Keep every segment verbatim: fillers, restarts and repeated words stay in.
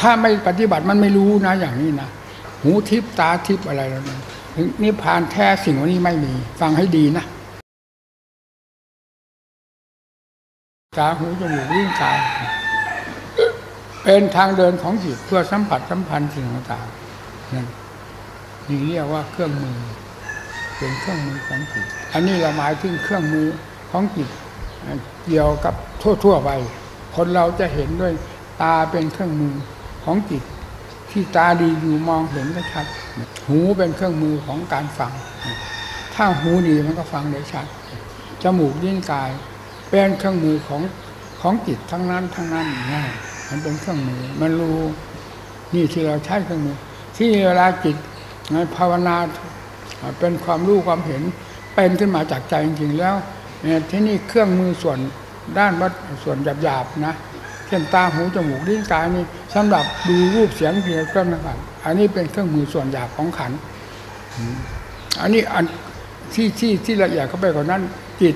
ถ้าไม่ปฏิบัติมันไม่รู้นะอย่างนี้นะหูทิพตาทิพอะไรแล้วนะนิพพานแท้สิ่งวันนี้ไม่มีฟังให้ดีนะตาหูจมูกลิ้นกายเป็นทางเดินของจิตเพื่อสัมผัสสัมพันธ์สิ่งต่างๆนั่นนี่เรียกว่าเครื่องมือเป็นเครื่องมือของจิตอันนี้เราหมายถึงเครื่องมือของจิตเกี่ยวกับทั่วๆไปคนเราจะเห็นด้วยตาเป็นเครื่องมือของจิตที่ตาดีอยู่มองเห็นได้ชัดหูเป็นเครื่องมือของการฟังถ้าหูดีมันก็ฟังได้ชัดจมูกลิ้นกายเป็นเครื่องมือของของจิตทั้งนั้นทั้งนั้นนี่มันเป็นเครื่องมือมันรู้นี่ที่เราใช้เครื่องมือที่เวลาจิตในภาวนาเป็นความรู้ความเห็นเป็นขึ้นมาจากใจจริงๆแล้วที่นี่เครื่องมือส่วนด้านวัดส่วนหยาบๆนะเช่นตาหูจมูกลิ้นกายนี่สำหรับดูรูปเสียงเพียงเท่านั้นครับอันนี้เป็นเครื่องมือส่วนหยาบของขันธ์อันนี้อันที่ที่ที่ละเอียดเข้าไปกว่านั้นจิต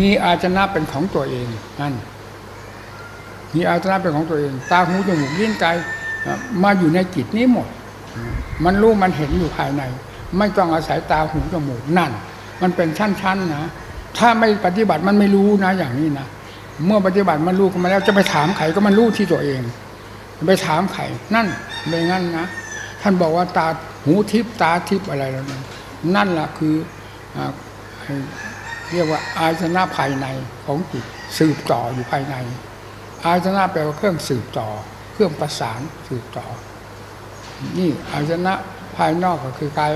มีอาจนะเป็นของตัวเองนั่นมีอาจนะเป็นของตัวเองตาหูจมูกลิ้นกายมาอยู่ในจิตนี้หมดมันรู้มันเห็นอยู่ภายในไม่ต้องอาศัยตาหูจมูกนั่นมันเป็นชั้นๆนะถ้าไม่ปฏิบัติมันไม่รู้นะอย่างนี้นะเมื่อปฏิบัติมันรู้กันมาแล้วจะไปถามใครก็มันรู้ที่ตัวเองไปถามใครนั่นไม่งั้นนะท่านบอกว่าตาหูทิพตาทิพอะไรแล้วนั่นนั่นแหละคือเรียกว่าอายตนะภายในของจิตสืบต่ออยู่ภายในอายตนะแปลว่าเครื่องสืบต่อเครื่องประสานสืบต่อนี่อายตนะภายนอกก็คือกาย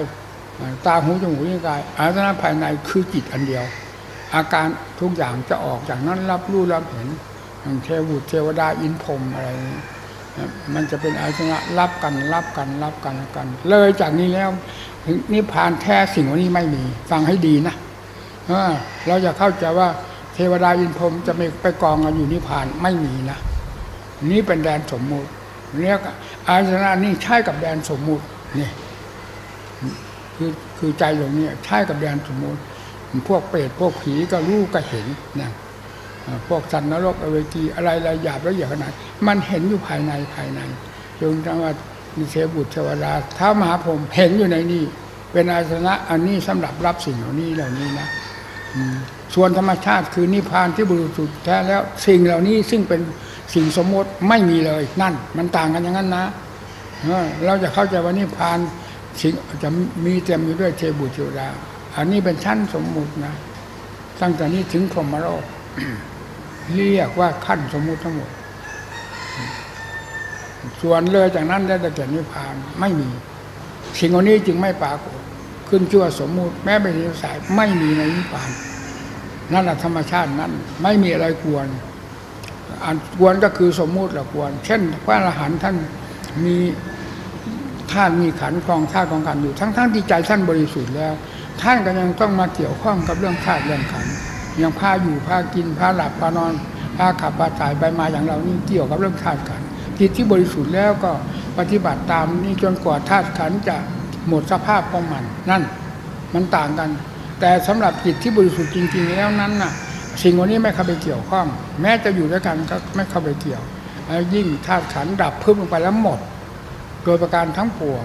ตาหูจมูกลิ้นกายอายตนะภายในคือจิตอันเดียวอาการทุกอย่างจะออกจากนั้นรับรู้รับเห็นอย่างเทวุตเทวดาอินพรหมอะไรมันจะเป็นอายตนะรับกันรับกันรับกันกันเลยจากนี้แล้วถึงนิพพานแท้สิ่งวันนี้ไม่มีฟังให้ดีนะเราจะเข้าใจว่าเทวดาอินพรหมจะไม่ไปกองกันอยู่นิพพานไม่มีนะนี่เป็นแดนสมมุติเรียกอายตนะนี่ใช่กับแดนสมมุตินี่คือคือใจอย่างนี้ใช่กับแดนสมมุติพวกเปรตพวกผีก็รู้ก็เห็นนะพวกสัตว์นรกอเวจีอะไรละหยาบละเอียดขนาดมันเห็นอยู่ภายในภายในจนทั้งว่ามีเทวุตเทวดาท้าวมหาพรหมเห็นอยู่ในนี้เป็นอาสนะอันนี้สำหรับรับสิ่งเหล่านี้เหล่านี้นะส่วนธรรมชาติคือนิพพานที่บริสุทธิ์แท้แล้วสิ่งเหล่านี้ซึ่งเป็นสิ่งสมมติไม่มีเลยนั่นมันต่างกันอย่างนั้นนะเราจะเข้าใจว่านิพพานสิ่งจะมีเต็มอยู่ด้วยเทวุตเทวดาอันนี้เป็นชั้นสมมุตินะตั้งแต่นี้ถึงพรหมโลก เรียกว่าขั้นสมมุติทั้งหมดส่วนเลยจากนั้นได้แต่เกิดนิพพานไม่มีสิ่งเหล่านี้จึงไม่ปรากฏขึ้นชั่วสมมุติแม้เป็นนิสัยไม่มีในนิพพานนั่นแหละธรรมชาตินั้นไม่มีอะไรกวนอันกวนก็คือสมมุติละกวนเช่นพระอรหันต์ท่านมีท่านมีขันธ์ครองธาตุของขันธ์อยู่ทั้งๆที่ใจท่านบริสุทธิ์แล้วท่านก็ยังต้องมาเกี่ยวข้องกับเรื่องธาตุเรื่องขันธ์ยังพาอยู่พากินพาหลับพานอนพาขับพาถ่ายไปมาอย่างเรานี่เกี่ยวกับเรื่องธาตุขันธ์จิตที่บริสุทธิ์แล้วก็ปฏิบัติตามนี่จนกว่าธาตุขันธ์จะหมดสภาพของมันนั่นมันต่างกันแต่สำหรับจิตที่บริสุทธิ์จริงๆแล้วนั้นน่ะสิ่งวันนี้ไม่เข้าไปเกี่ยวข้องแม้จะอยู่ด้วยกันก็ไม่เข้าไปเกี่ยวยิ่งธาตุขันธ์ดับพึ่งลงไปแล้วหมดโดยประการทั้งปวง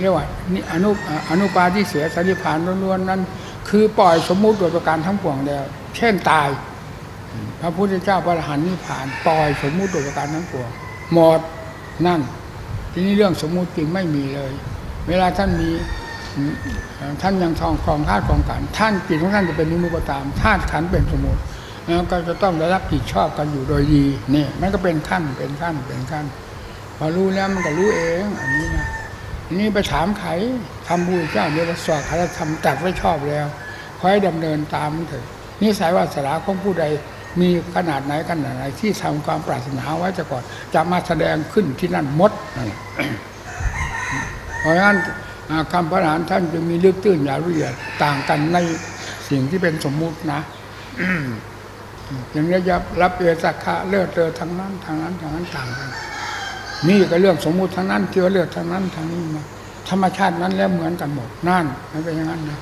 เรียกว่านี่อนุอนุปาทิเสสนิพพานล้วนๆนั้นคือปล่อยสมมุติโดยประการทั้งปวงแล้วเช่นตายพระพุทธเจ้าพระอรหันต์นิพพานปล่อยสมมุติโดยประการทั้งปวงหมดนั่นทีนี้เรื่องสมมุติจริงไม่มีเลยเวลาท่านมีท่านยังทองครองธาตุครองขันธ์ท่านจิตของท่านจะเป็นนิมุตตามธาตุขันธ์เป็นสมมุติแล้วก็จะต้องได้รับผิดชอบกันอยู่โดยดีนี่มันก็เป็นขั้นเป็นขั้นเป็นขั้นพอรู้แล้วมันก็รู้เองอันนี้นะนี่ไปถามใครทำบุญเจ้าเดี๋ยวสอบใครจะทำจัดไว้ชอบแล้วคอยดำเนินตามเถิดนิสัยวาสนาของผู้ใดมีขนาดไหนขนาดไหนที่ทำความปรารถนาไว้จะก่อนจะมาแสดงขึ้นที่นั่นมด เพราะฉะนั้นคำพระอรหันต์ท่านจะมีลึกตื้นยาวละเอียดต่างกันในสิ่งที่เป็นสมมุตินะ อย่างนี้จะรับเอสักขะเลือดเลือดทั้งนั้นทั้งนั้นทั้งนั้นต่างกันนี่ก็เรื่องสมมุติทั้งนั้นเกี่ยวเรื่องทั้งนั้นทั้งนี้นะธรรมชาตินั้นแล้วเหมือนกันหมดนั่นมันเป็นอย่างนั้นนะ